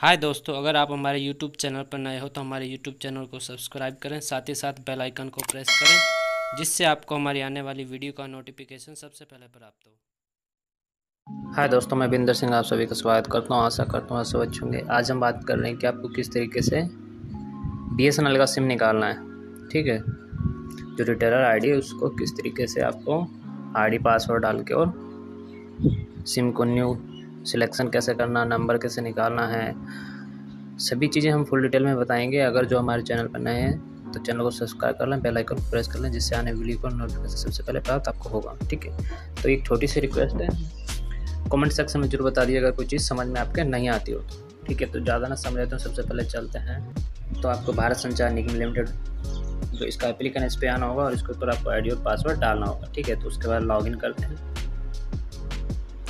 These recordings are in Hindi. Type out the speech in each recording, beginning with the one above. हाय दोस्तों, अगर आप हमारे YouTube चैनल पर नए हो तो हमारे YouTube चैनल को सब्सक्राइब करें, साथ ही साथ बेल आइकन को प्रेस करें जिससे आपको हमारी आने वाली वीडियो का नोटिफिकेशन सबसे पहले प्राप्त हो। हाय दोस्तों, मैं बिंदर सिंह आप सभी का स्वागत करता हूं। आशा करता हूं आप सब अच्छे होंगे। आज हम बात कर रहे हैं कि आपको किस तरीके से BSNL का सिम निकालना है। ठीक है, जो रिटेलर ID है उसको किस तरीके से आपको ID पासवर्ड डाल के और सिम को न्यू सिलेक्शन कैसे करना, नंबर कैसे निकालना है, सभी चीज़ें हम फुल डिटेल में बताएंगे। अगर जो हमारे चैनल पर नए हैं तो चैनल को सब्सक्राइब कर लें, बेल आइकन को प्रेस कर लें जिससे आने वीडियो पर नोटिफिकेशन सबसे पहले प्राप्त आपको होगा। ठीक है, तो एक छोटी सी रिक्वेस्ट है, कमेंट सेक्शन में जरूर बता दीजिए अगर कोई चीज़ समझ में आपके नहीं आती हो। ठीक है, तो ज़्यादा ना समझाते हैं, सबसे पहले चलते हैं। तो आपको भारत संचार निगम लिमिटेड जो इसका एप्लीकेशन इस पर आना होगा और इसके ऊपर आपको ID और पासवर्ड डालना होगा। ठीक है, तो उसके बाद लॉगिन करते हैं।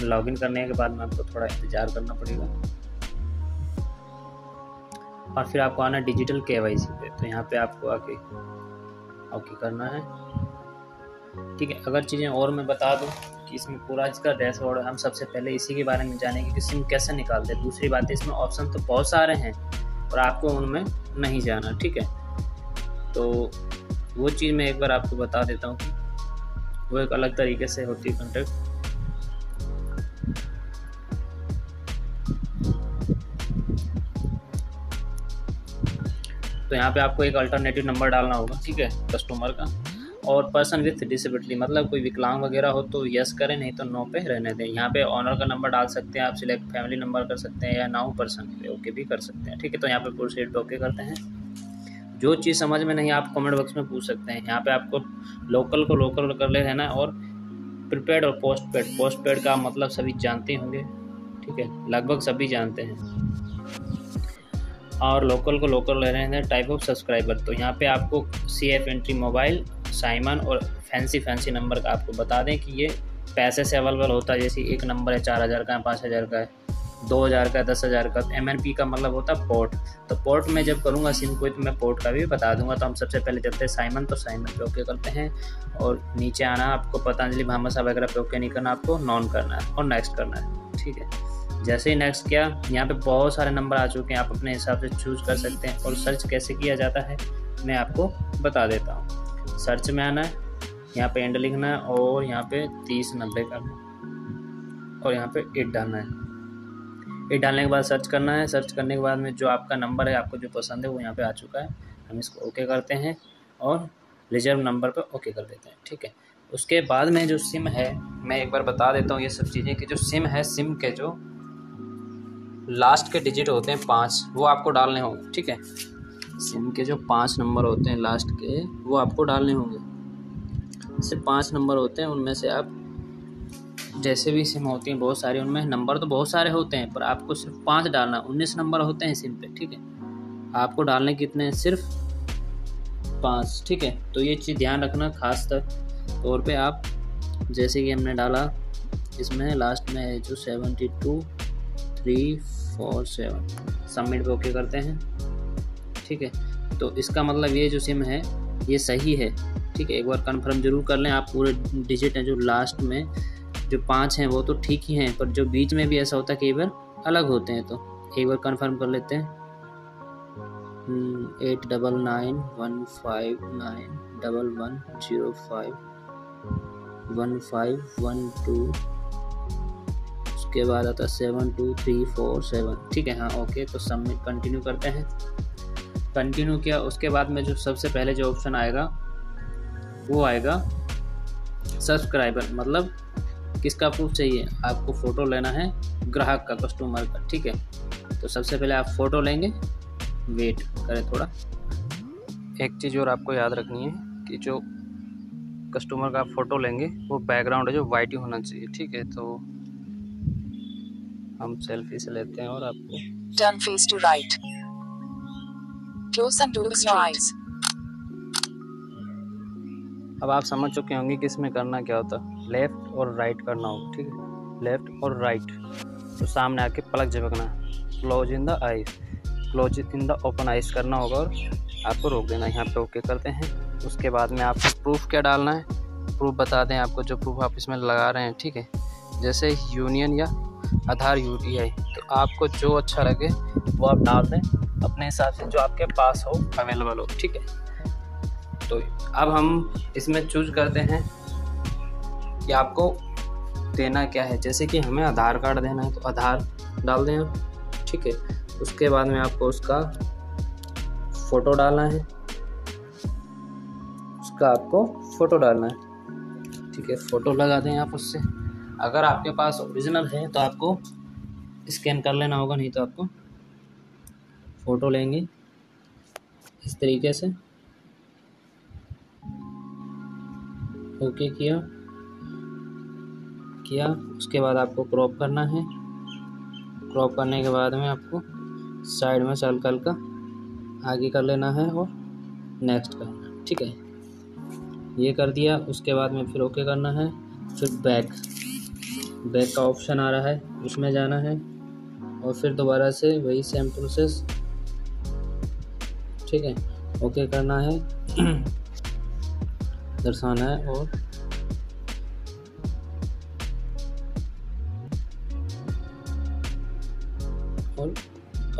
लॉगिन करने के बाद में आपको थोड़ा इंतज़ार करना पड़ेगा और फिर आपको आना डिजिटल KYC पे। तो यहाँ पे आपको आके ओके करना है। ठीक है, अगर चीज़ें और मैं बता दूँ कि इसमें पूरा इसका डैशबोर्ड, हम सबसे पहले इसी के बारे में जानेंगे कि सिम कैसे निकालते हैं। दूसरी बात है, इसमें ऑप्शन तो बहुत सारे हैं और आपको उनमें नहीं जाना। ठीक है, तो वो चीज़ मैं एक बार आपको बता देता हूँ कि वो एक अलग तरीके से होती है कॉन्टैक्ट। तो यहाँ पे आपको एक अल्टरनेटिव नंबर डालना होगा, ठीक है, कस्टमर का। और पर्सन विथ डिसेबिलिटी मतलब कोई विकलांग वगैरह हो तो यस करें, नहीं तो नो पे रहने दें। यहाँ पे ऑनर का नंबर डाल सकते हैं आप, सिलेक्ट फैमिली नंबर कर सकते हैं या नाउ पर्सन ओके भी कर सकते हैं। ठीक है, तो यहाँ पे प्रोसीड ओके करते हैं। जो चीज़ समझ में नहीं आप कमेंट बॉक्स में पूछ सकते हैं। यहाँ पर आपको लोकल को लोकल कर ले रहना, और प्रीपेड और पोस्टपेड, पोस्टपेड का मतलब सभी जानते होंगे, ठीक है, लगभग सभी जानते हैं। और लोकल को लोकल ले रहे हैं टाइप ऑफ सब्सक्राइबर। तो यहाँ पे आपको CF एंट्री मोबाइल, साइमन और फैंसी नंबर का आपको बता दें कि ये पैसे से अवेलेबल होता है। जैसे एक नंबर है 4000 का है, 5000 का है, 2000 का है, 10,000 का। MNP का मतलब होता है पोर्ट। तो पोर्ट में जब करूँगा सिम को तो मैं पोर्ट का भी बता दूंगा। तो हम सबसे पहले चलते हैं साइमन, तो साइमन पे ओके करते हैं। और नीचे आना, आपको पतंजलि भामाशाह वगैरह पे ओके नहीं करना, आपको नॉन करना है और नेक्स्ट करना है। ठीक है, जैसे ही नेक्स्ट किया, यहाँ पे बहुत सारे नंबर आ चुके हैं, आप अपने हिसाब से चूज़ कर सकते हैं। और सर्च कैसे किया जाता है मैं आपको बता देता हूँ। सर्च में आना है, यहाँ पे एंड लिखना है और यहाँ पे 3090 का और यहाँ पे 8 डालना है। 8 डालने के बाद सर्च करना है। सर्च करने के बाद में जो आपका नंबर है, आपको जो पसंद है वो यहाँ पर आ चुका है। हम इसको ओके करते हैं और रिजर्व नंबर पर ओके कर देते हैं। ठीक है, उसके बाद में जो सिम है मैं एक बार बता देता हूँ ये सब चीज़ें कि जो सिम है, सिम के जो लास्ट के डिजिट होते हैं 5, वो आपको डालने होंगे। ठीक है, सिम के जो 5 नंबर होते हैं लास्ट के, वो आपको डालने होंगे। सिर्फ 5 नंबर होते हैं, उनमें से आप जैसे भी सिम होती हैं बहुत सारी, उनमें नंबर तो बहुत सारे होते हैं पर आपको सिर्फ 5 डालना। 19 नंबर होते हैं सिम पे। ठीक है, आपको डालने कितने हैं? सिर्फ 5। ठीक है, तो ये चीज़ ध्यान रखना खास तौर पर। आप जैसे कि हमने डाला, इसमें लास्ट में है जो 72347, सबमिट पे ओके करते हैं। ठीक है, तो इसका मतलब ये जो सिम है ये सही है। ठीक है, एक बार कंफर्म जरूर कर लें। आप पूरे डिजिट हैं जो लास्ट में जो 5 हैं वो तो ठीक ही हैं, पर जो बीच में भी ऐसा होता है कि एक बार अलग होते हैं, तो एक बार कंफर्म कर लेते हैं। 8991591051512 के बाद आता 72347। ठीक है, हाँ ओके, तो सबमिट कंटिन्यू करते हैं। कंटिन्यू किया, उसके बाद में जो सबसे पहले जो ऑप्शन आएगा वो आएगा सब्सक्राइबर, मतलब किसका प्रूफ चाहिए। आपको फ़ोटो लेना है ग्राहक का, कस्टमर का। ठीक है, तो सबसे पहले आप फ़ोटो लेंगे। वेट करें थोड़ा। एक चीज़ और आपको याद रखनी है कि जो कस्टमर का आप फ़ोटो लेंगे वो बैकग्राउंड है जो वाइट ही होना चाहिए। ठीक है, तो हम सेल्फी से लेते हैं और आपको turn face to right, close and does your eyes. अब आप समझ चुके होंगे कि इसमें करना क्या होता है, लेफ्ट और राइट करना होगा। ठीक है, लेफ्ट और राइट, तो सामने आके पलक झपकना, close in the eyes, close in the open eyes करना होगा और आपको रोक देना। यहाँ पे ओके करते हैं। उसके बाद में आपको प्रूफ क्या डालना है, प्रूफ बता दें आपको जो प्रूफ आप इसमें लगा रहे हैं। ठीक है, जैसे यूनियन या आधार UTI, तो आपको जो अच्छा लगे वो आप डाल दें अपने हिसाब से, जो आपके पास हो, अवेलेबल हो, ठीक है। तो अब हम इसमें चूज करते हैं कि आपको देना क्या है। जैसे कि हमें आधार कार्ड देना है तो आधार डाल दें आप, ठीक है। उसके बाद में आपको उसका फ़ोटो डालना है, उसका आपको फ़ोटो डालना है, ठीक है। फ़ोटो लगा दें आप उससे। अगर आपके पास ओरिजिनल है तो आपको स्कैन कर लेना होगा, नहीं तो आपको फ़ोटो लेंगे इस तरीके से। ओके किया। उसके बाद आपको क्रॉप करना है। क्रॉप करने के बाद में आपको साइड में से हल्का हल्का आगे कर लेना है और नेक्स्ट करना है, ठीक है। ये कर दिया। उसके बाद में फिर ओके करना है। फिर बैक का ऑप्शन आ रहा है, उसमें जाना है और फिर दोबारा से वही सेम प्रोसेस, ठीक है। ओके करना है, दर्शाना है और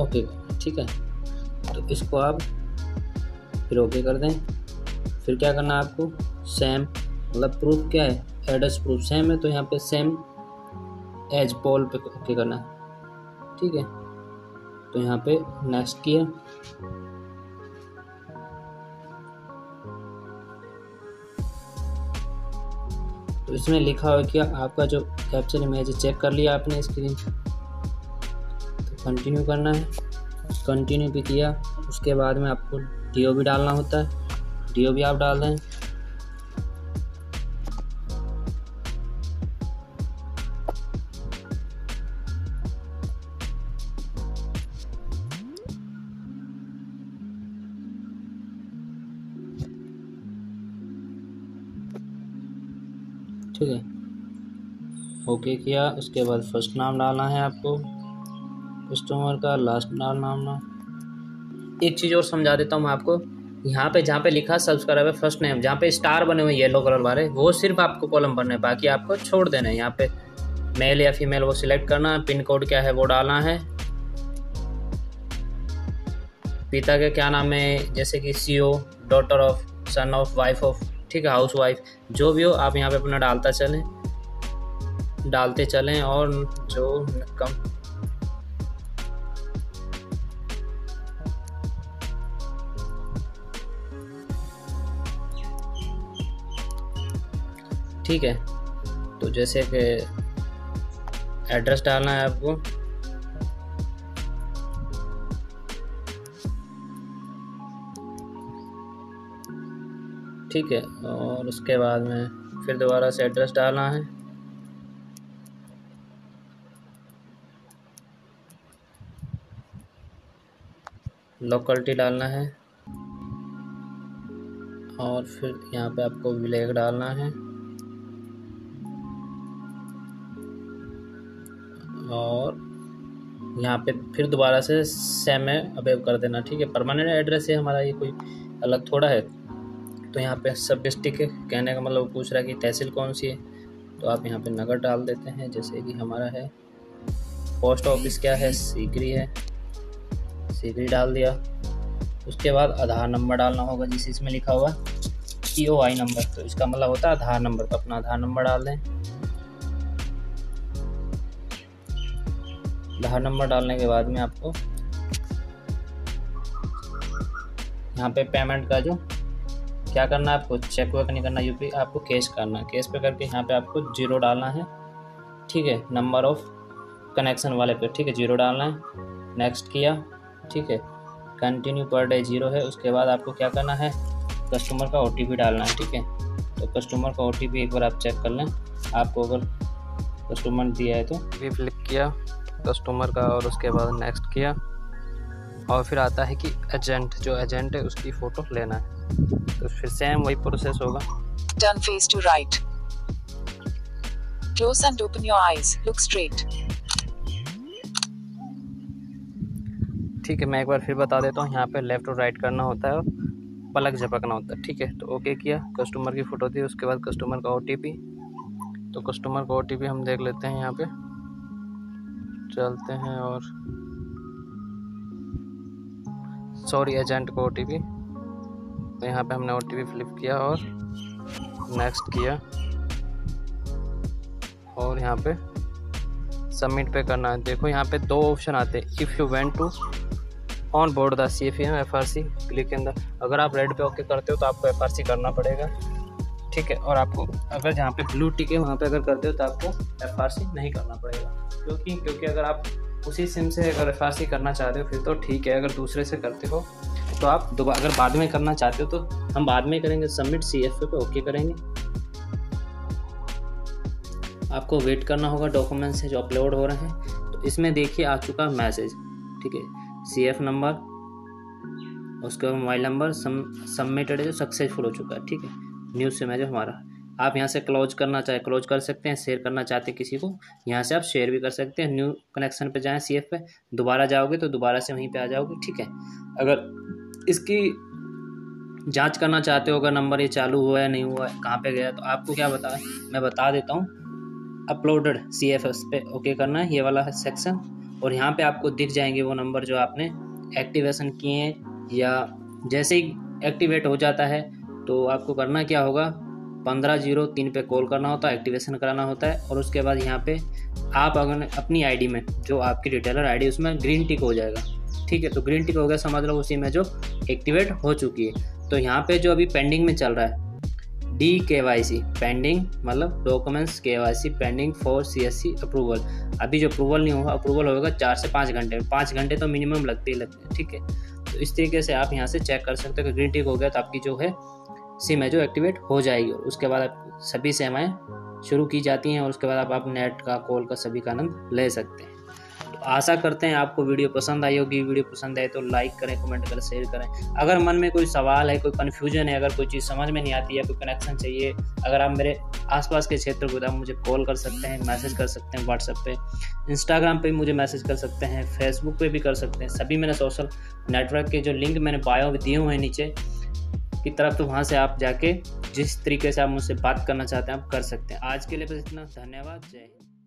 ओके, ठीक है। तो इसको आप फिर ओके कर दें। फिर क्या करना है आपको, सेम मतलब प्रूफ क्या है, एड्रेस प्रूफ सेम है तो यहाँ पे सेम एज पोल पे ओके करना है, ठीक है। तो यहाँ पे नेक्स्ट किया। तो इसमें लिखा हुआ कि आपका जो कैप्चर इमेज है, चेक कर लिया आपने स्क्रीन, तो कंटिन्यू करना है। कंटिन्यू भी किया। उसके बाद में आपको डीओ भी डालना होता है, डीओ भी आप डाल दें। ठीक है, ओके किया। उसके बाद फर्स्ट नाम डालना है आपको कस्टमर का, लास्ट नाम। एक चीज़ और समझा देता हूँ मैं आपको, यहाँ पे जहाँ पे लिखा सब्सक्राइबर फर्स्ट नेम, जहाँ पे स्टार बने हुए येलो कलर वाले, वो सिर्फ आपको कॉलम भरना है, बाकी आपको छोड़ देना है। यहाँ पे मेल या फीमेल वो सिलेक्ट करना है। पिन कोड क्या है वो डालना है। पिता के क्या नाम है, जैसे कि CO, daughter of, son of, wife of, ठीक है, हाउस वाइफ, जो भी हो आप यहाँ पे अपना डालते चलें और जो कम ठीक है। तो जैसे कि एड्रेस डालना है आपको, ठीक है। और उसके बाद में फिर दोबारा से एड्रेस डालना है। लोकेलिटी डालना है और फिर यहाँ पे आपको विलेज डालना है और यहाँ पे फिर दोबारा से सेम अवेव कर देना, ठीक है। परमानेंट एड्रेस है हमारा, ये कोई अलग थोड़ा है। तो यहाँ पे सब डिस्ट्रिक्ट कहने का मतलब पूछ रहा है कि तहसील कौन सी है, तो आप यहाँ पे नगर डाल देते हैं, जैसे कि हमारा है। पोस्ट ऑफिस क्या है, सीकरी डाल दिया। उसके बाद आधार नंबर डालना होगा, जिस इसमें लिखा हुआ POI नंबर, तो इसका मतलब होता है आधार नंबर। तो अपना आधार नंबर डाल दें। आधार नंबर डालने के बाद में आपको यहाँ पे पेमेंट का जो क्या करना है, आपको चेक वर्क नहीं करना, UPI आपको कैश करना है। कैश पे करके यहाँ पे आपको 0 डालना है, ठीक है, नंबर ऑफ कनेक्शन वाले पे, ठीक है, 0 डालना है। नेक्स्ट किया, ठीक है। कंटिन्यू पर डे 0 है। उसके बाद आपको क्या करना है, कस्टमर का OTP डालना है, ठीक है। तो कस्टमर का OTP एक बार आप चेक कर लें, आपको अगर कस्टमर दिया है तो भी क्लिक किया कस्टमर का और उसके बाद नेक्स्ट किया। और फिर आता है कि एजेंट, जो एजेंट है उसकी फ़ोटो लेना है, तो फिर सेम वही प्रोसेस होगा। Turn face to right. Close and open your eyes. Look straight. ठीक है, मैं एक बार फिर बता देता हूँ। यहाँ पे लेफ्ट और राइट करना होता है और पलक झपकना होता है, ठीक है। तो ओके किया, कस्टमर की फ़ोटो दी। उसके बाद कस्टमर का OTP, तो कस्टमर का OTP हम देख लेते हैं यहाँ पे, डालते हैं और सॉरी एजेंट को ओटीपी। तो यहाँ पे हमने ओटीपी फ्लिप किया और नेक्स्ट किया और यहाँ पे सबमिट पे करना है। देखो यहाँ पे दो ऑप्शन आते हैं, if you went to on board the CFM FRC click in the. अगर आप रेड पे ओके करते हो तो आपको FRC करना पड़ेगा, ठीक है। और आपको अगर जहाँ पे ब्लू टिक है वहाँ पे अगर करते हो तो आपको FRC नहीं करना पड़ेगा, क्योंकि अगर आप उसी सिम से अगर FRC करना चाहते हो फिर तो ठीक है, अगर दूसरे से करते हो तो आप दोबारा, अगर बाद में करना चाहते हो तो हम बाद में करेंगे। सबमिट CFA पे ओके करेंगे। आपको वेट करना होगा डॉक्यूमेंट्स जो अपलोड हो रहे हैं। तो इसमें देखिए आ चुका मैसेज, ठीक है, CF नंबर, उसके बाद मोबाइल नंबर, सबमिटेड जो सक्सेसफुल हो चुका है, ठीक है। न्यू सिम है जो हमारा, आप यहाँ से क्लोज करना चाहे क्लोज कर सकते हैं, शेयर करना चाहते हैं किसी को यहाँ से आप शेयर भी कर सकते हैं। न्यू कनेक्शन पे जाएं, CF पे दोबारा जाओगे तो दोबारा से वहीं पे आ जाओगे, ठीक है। अगर इसकी जांच करना चाहते हो अगर नंबर ये चालू हुआ है नहीं हुआ है कहाँ पर गया, तो आपको क्या बताएं, मैं बता देता हूँ। अपलोडेड CF पे ओके करना है, ये वाला है सेक्शन, और यहाँ पे आपको दिख जाएंगे वो नंबर जो आपने एक्टिवेशन किए हैं। या जैसे ही एक्टिवेट हो जाता है तो आपको करना क्या होगा, 1503 पे कॉल करना होता है, एक्टिवेशन कराना होता है। और उसके बाद यहाँ पे आप अगर अपनी आईडी में जो आपकी रिटेलर आईडी उसमें ग्रीन टिक हो जाएगा, ठीक है। तो ग्रीन टिक हो गया, समझ लो उसी में जो एक्टिवेट हो चुकी है। तो यहाँ पर जो अभी पेंडिंग में चल रहा है DKYC पेंडिंग, मतलब documents KYC pending for CSC approval. अभी जो अप्रूवल नहीं होगा, अप्रूवल होगा 4 से 5 घंटे, 5 घंटे तो मिनिमम लगते ही लगते हैं, ठीक है। तो इस तरीके से आप यहाँ से चेक कर सकते हो कि ग्रीन टिक हो गया तो आपकी जो है सिम है जो एक्टिवेट हो जाएगी। उसके बाद आप सभी सेवाएँ शुरू की जाती हैं और उसके बाद आप नेट का, कॉल का, सभी का आनंद ले सकते हैं। तो आशा करते हैं आपको वीडियो पसंद आई होगी। वीडियो पसंद आए तो लाइक करें, कमेंट करें, शेयर करें। अगर मन में कोई सवाल है, कोई कन्फ्यूजन है, अगर कोई चीज़ समझ में नहीं आती है, कोई कनेक्शन चाहिए, अगर आप मेरे आसपास के क्षेत्र को, तो आप मुझे कॉल कर सकते हैं, मैसेज कर सकते हैं, व्हाट्सएप पे, इंस्टाग्राम पे मुझे मैसेज कर सकते हैं, फेसबुक पे भी कर सकते हैं। सभी मैंने सोशल नेटवर्क के जो लिंक मैंने बायो दिए हुए हैं नीचे की तरफ, तो वहाँ से आप जाके जिस तरीके से आप मुझसे बात करना चाहते हैं आप कर सकते हैं। आज के लिए बस इतना, धन्यवाद, जय हिंद।